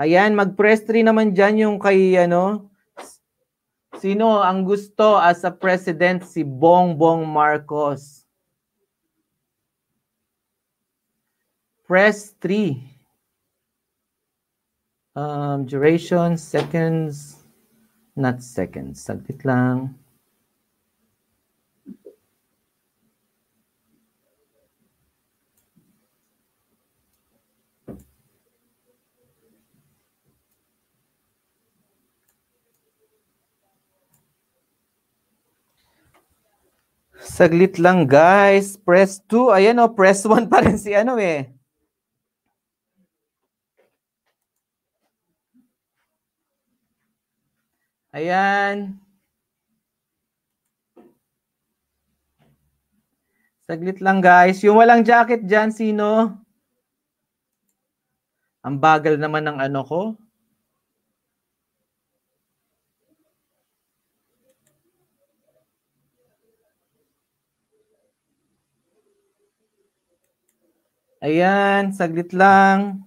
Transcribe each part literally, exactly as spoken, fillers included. Ayan, mag-press three naman dyan yung kay, ano, sino ang gusto as a president? Si Bongbong Marcos. Press three. Um, duration, seconds, not seconds. Saglit lang. Saglit lang guys, press two. Ayan o, press one pa rin si ano eh. Ayan. Saglit lang guys. Yung walang jacket dyan, sino? Ang bagal naman ng ano ko. Ayan, saglit lang.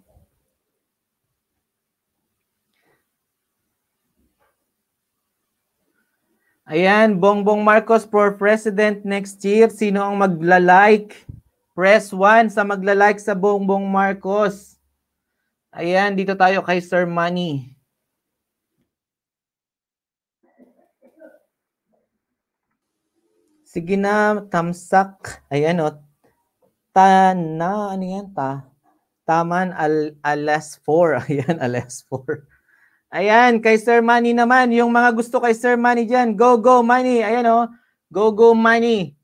Ayan, Bongbong Marcos for president next year. Sino ang magla-like? Press one sa magla-like sa Bongbong Marcos. Ayan, dito tayo kay Sir Manny. Sige na, Tamsak. Ayan o. Tana, ano yan? Ta, taman al, alas four. Ayan, alas four. Ayan, kay Sir Manny naman. Yung mga gusto kay Sir Manny dyan. Go, go, Manny. Ayan o. Oh. Go, go, Manny.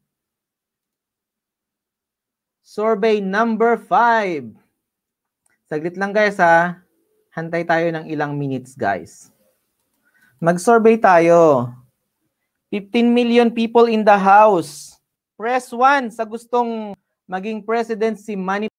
Survey number five. Saglit lang guys ha. Hantay tayo ng ilang minutes guys. Mag-survey tayo. fifteen million people in the house. Press one sa gustong maging president si Manny.